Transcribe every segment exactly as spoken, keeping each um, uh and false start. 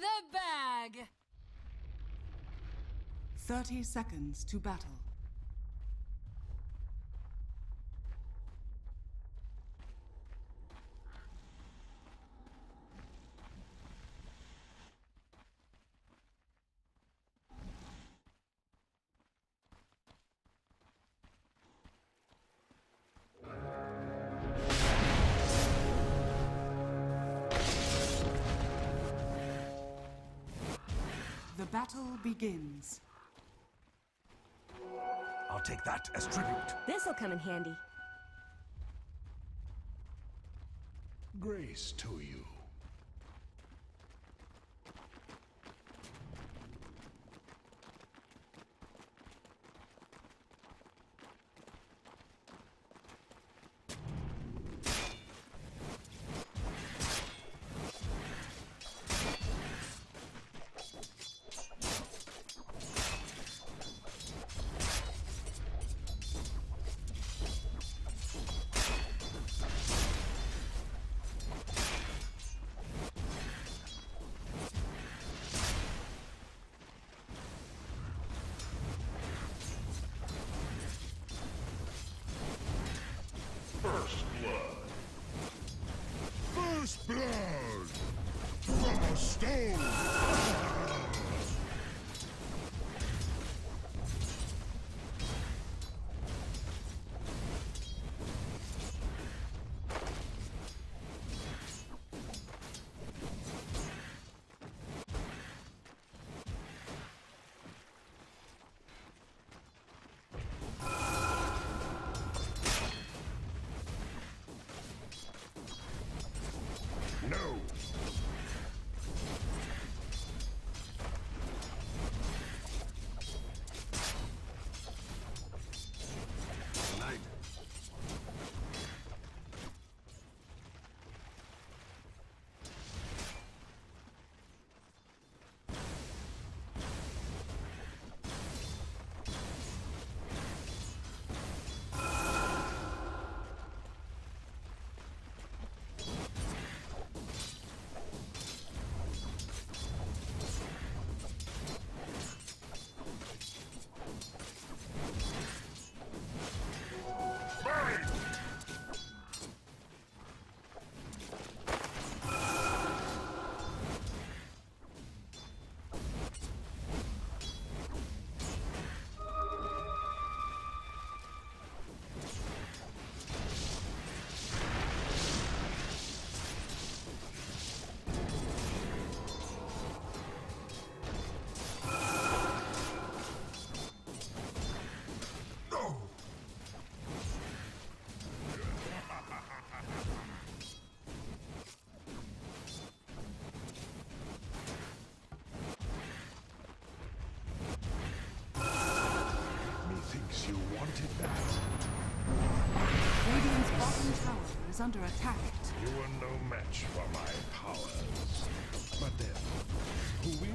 the bag! Thirty seconds to battle. The battle begins. I'll take that as tribute. This'll come in handy. Grace to you. Under attack. You are no match for my powers. But then, who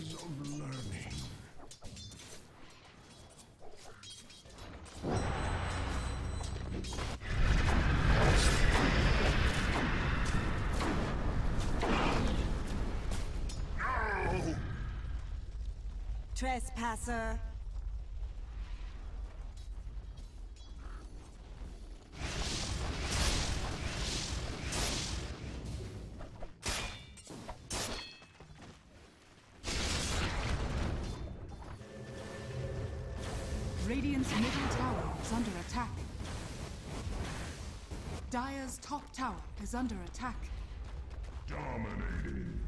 stages of learning. No! Trespasser. Radiant's middle tower is under attack. Dire's top tower is under attack. Dominating.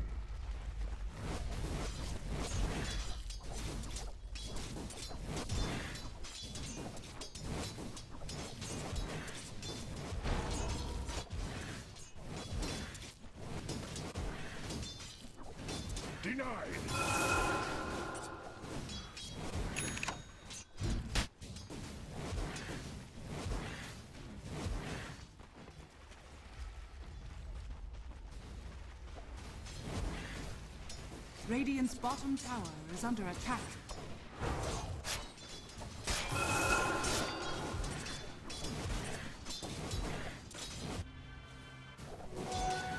Denied. Radiant's bottom tower is under attack.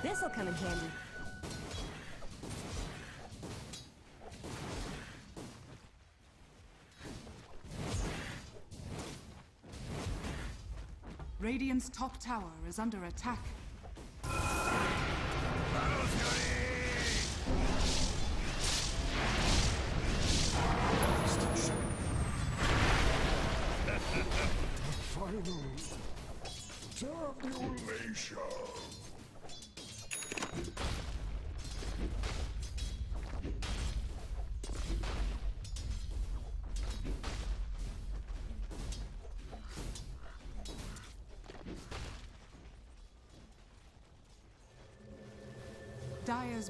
This'll come in handy. Radiant's top tower is under attack. Tabulation. Dire's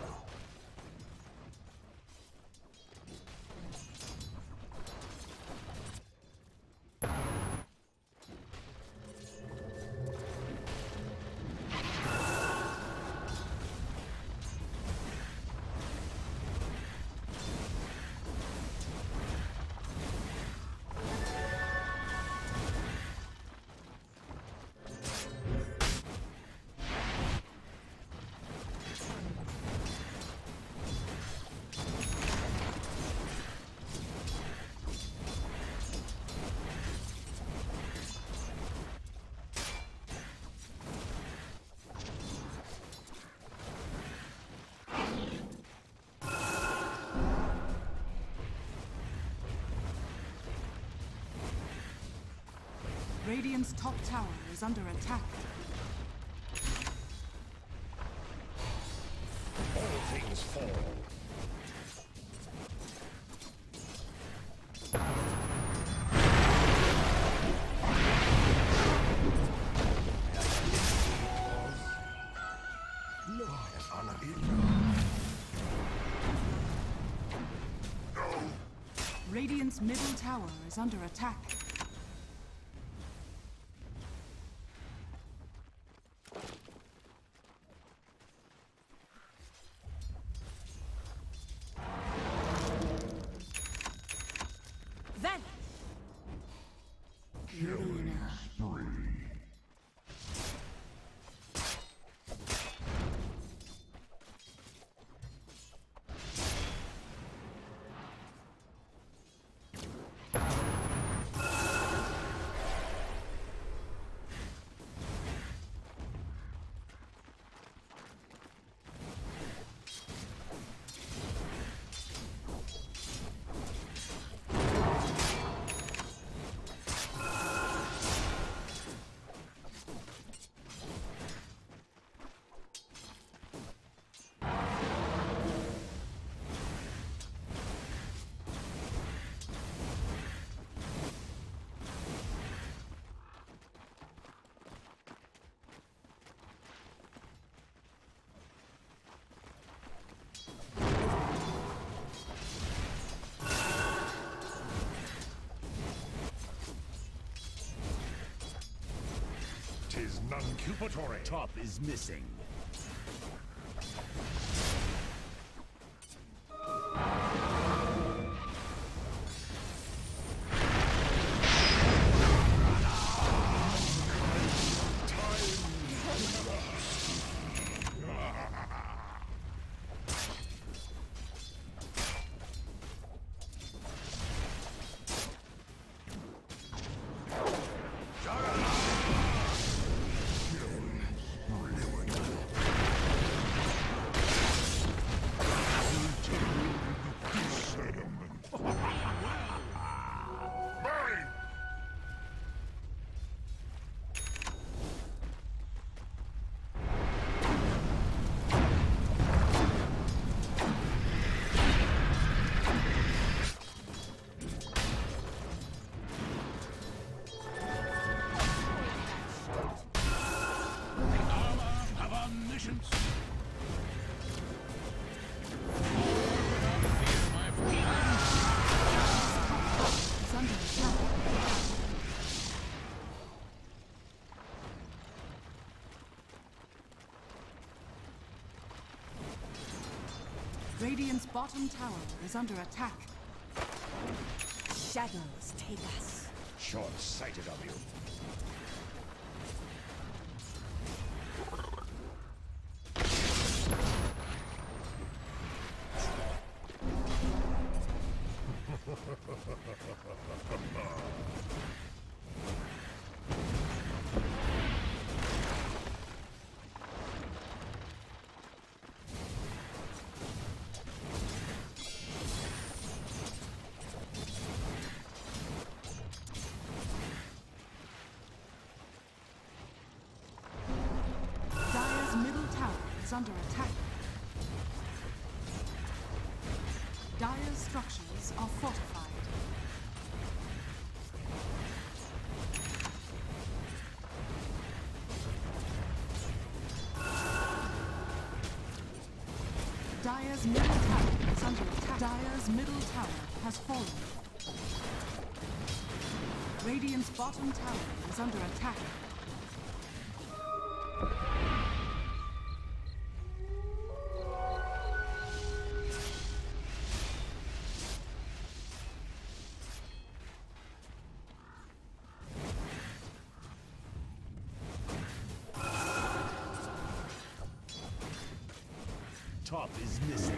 Radiant's top tower is under attack. All things fall. No, no. Radiant's middle tower is under attack. Killing spree. Is non-cupatory. Top is missing. Radiant's bottom tower is under attack. Shadows take us. Short-sighted of you. Under attack. Dire's structures are fortified. Dire's middle tower is under attack. Dire's middle tower has fallen. Radiant's bottom tower is under attack. Top is missing.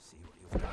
See what you've got.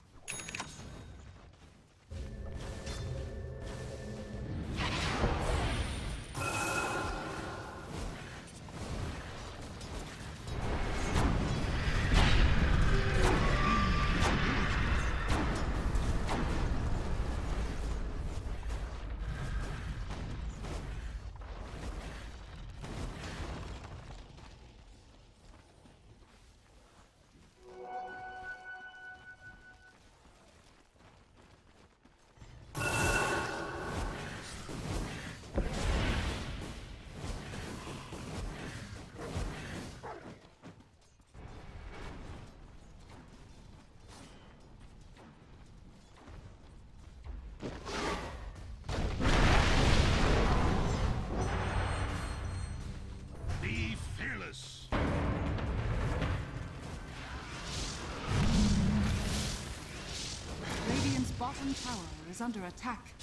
Bottom tower is under attack.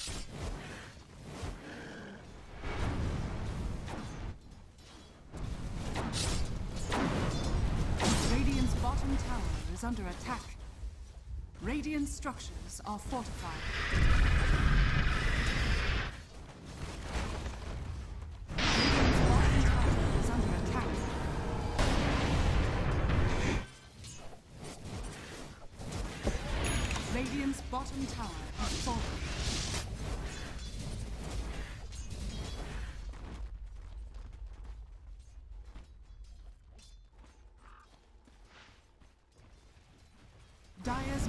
Radiant's bottom tower is under attack. Radiant structures are fortified. Radiant's bottom tower has fallen. Dire's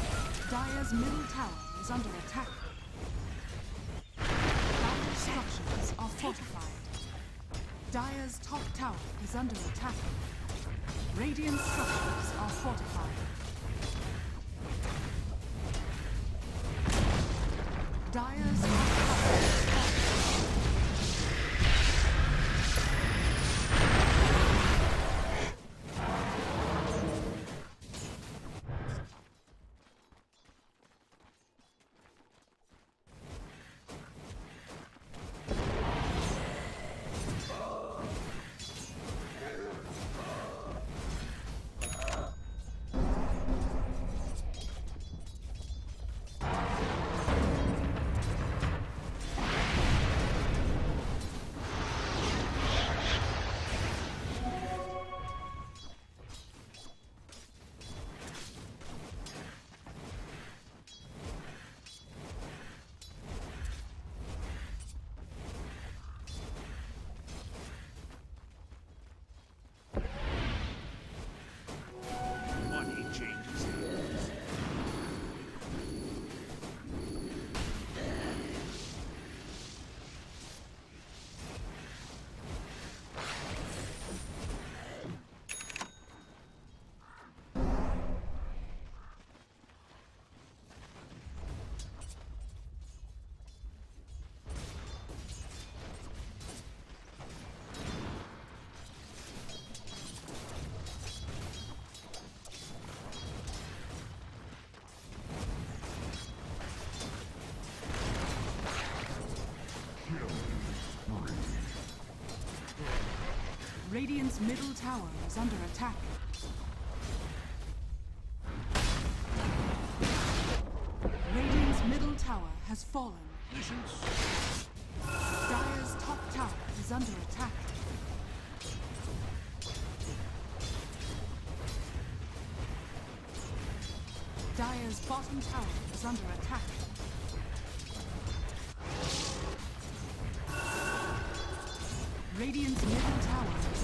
Dire's middle tower is under attack. Dire structures are fortified. Dire's top tower is under attack. Radiant structures are fortified. Dire's top tower. Radiant's middle tower is under attack. Radiant's middle tower has fallen. Dire's top tower is under attack. Dire's bottom tower is under attack. Radiant's middle tower is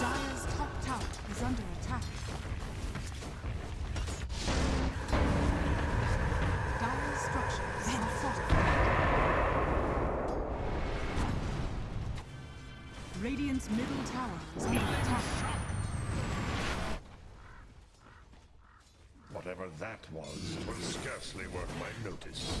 Dire's top tower is under attack. Radiant's middle tower is under attack. Whatever that was, it was scarcely worth my notice.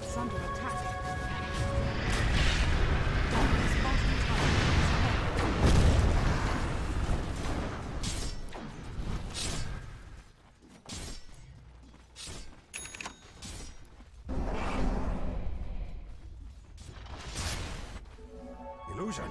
is under attack. Dyer's bottom tower is dead. Illusion.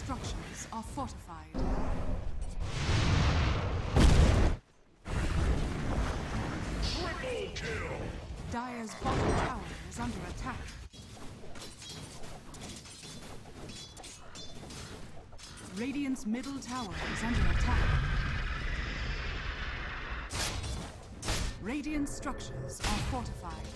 Structures are fortified. Triple kill! Dyer's bottom tower is under attack. Radiant's middle tower is under attack. Radiant structures are fortified.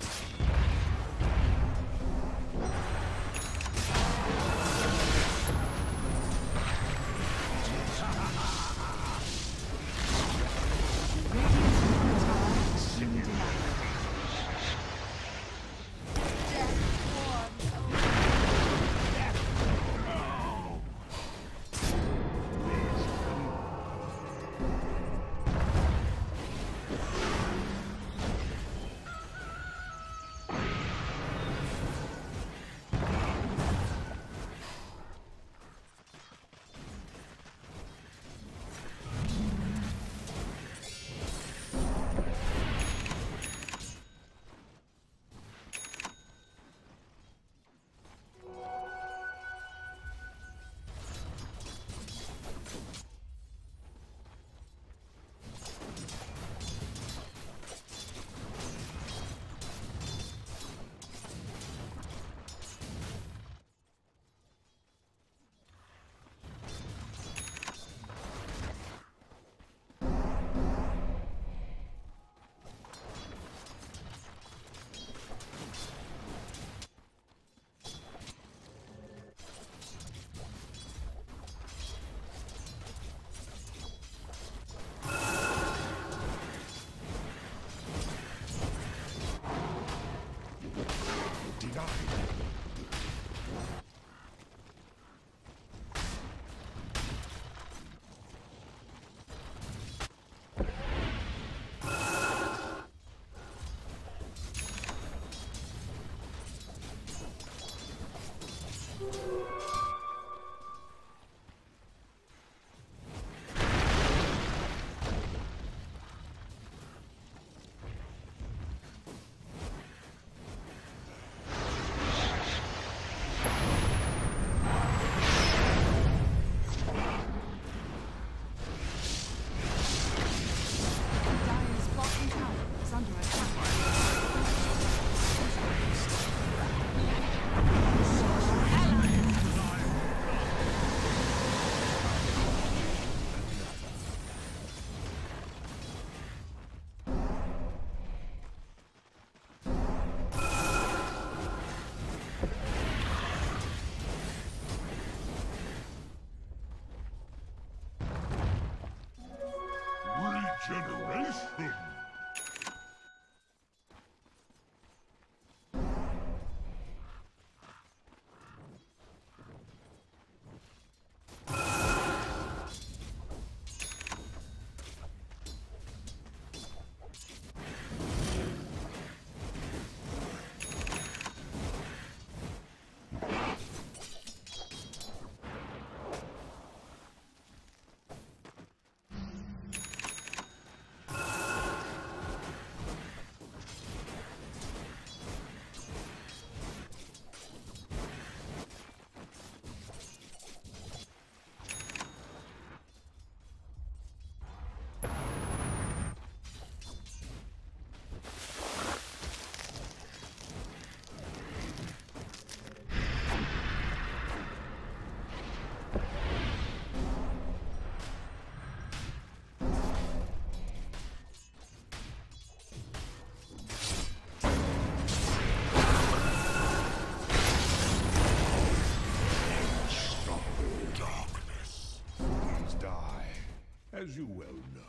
as you well know.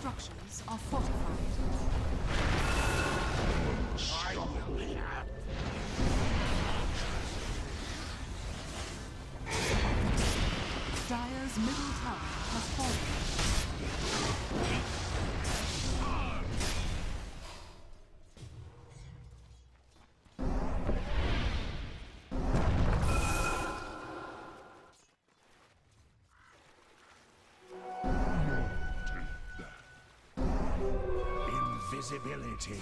Structures are fortified. Strongly. Dire's middle tower has visibility.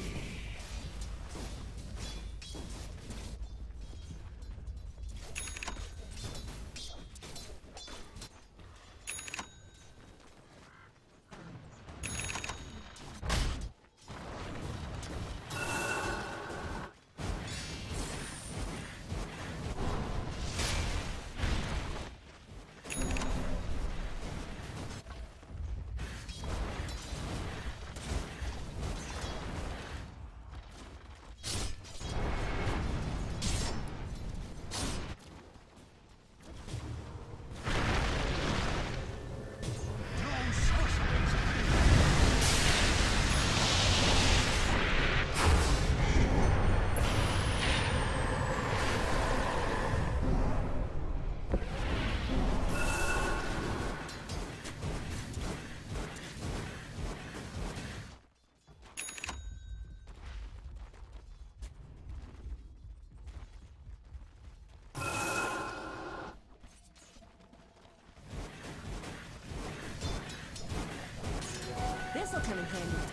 This'll come in handy.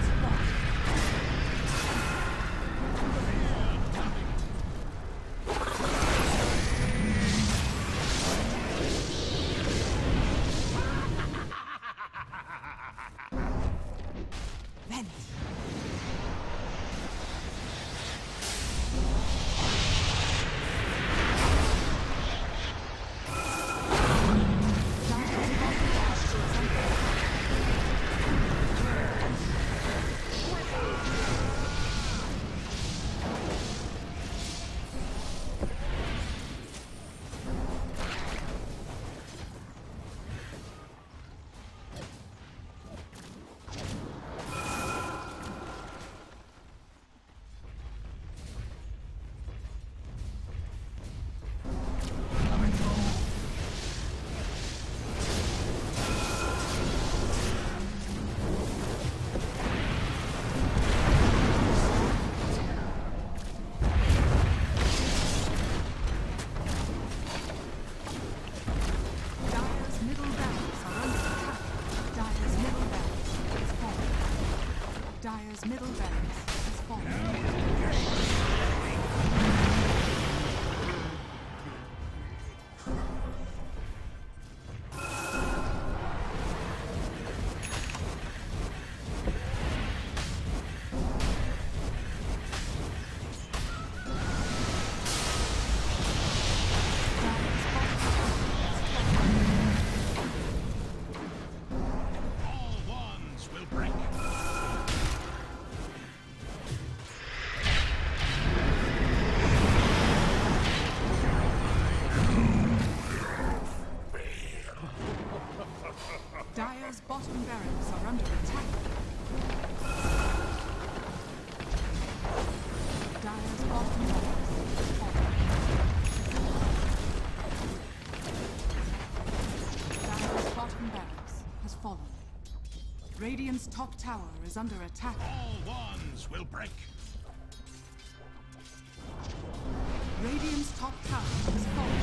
blocked. Dire's middle barracks has fallen. All wands will break. Boom. Western barracks are under attack. Dire's bottom barracks is fallen. Dire's bottom barracks has fallen. Radiant's top tower is under attack. All wands will break. Radiant's top tower has fallen.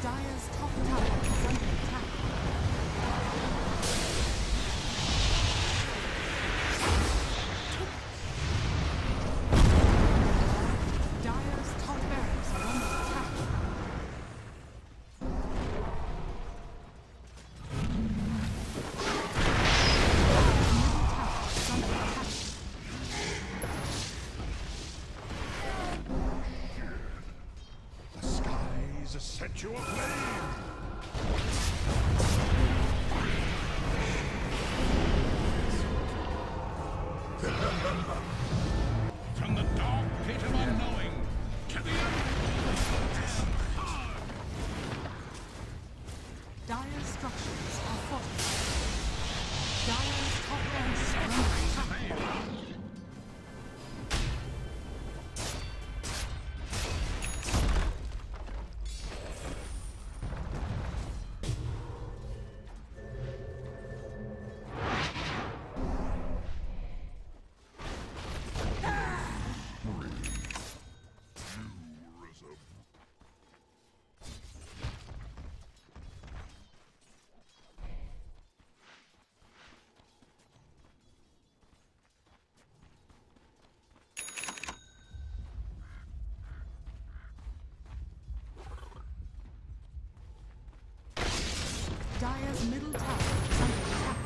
Dire's top tower is under attack. Dire's top barracks are under set you aflame! From the dark pit of unknowing to the earth! Dire structures are fortified. Dire's top ranks are under attack. Dire's middle tower is under attack.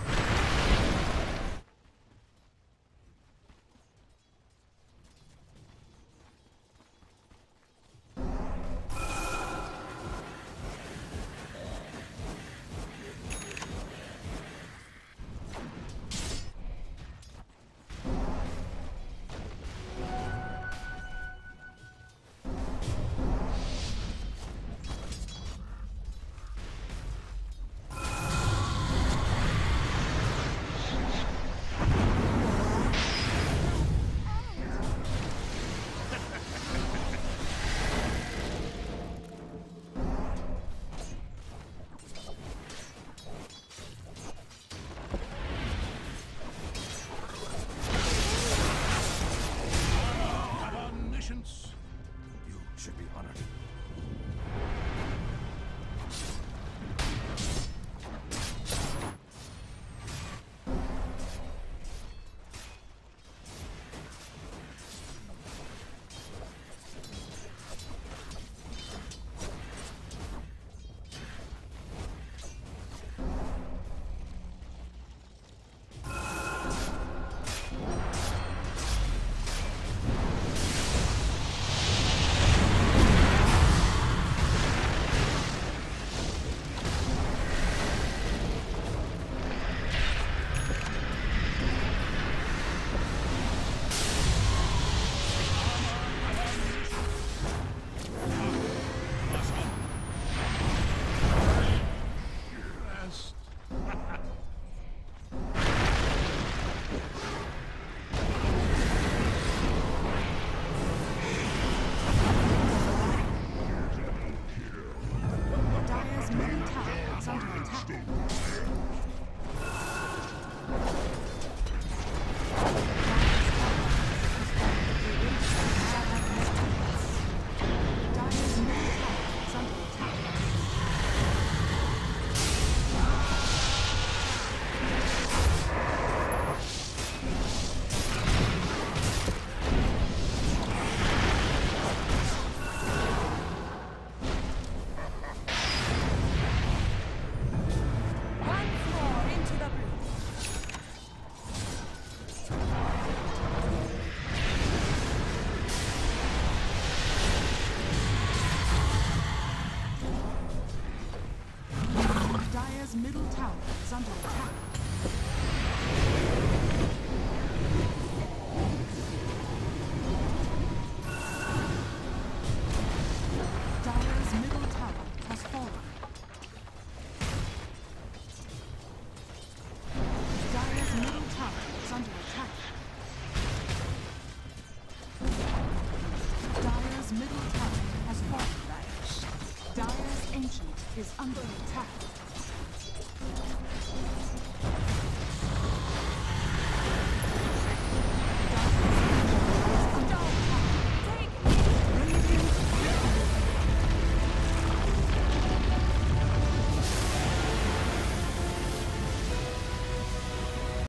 is under attack.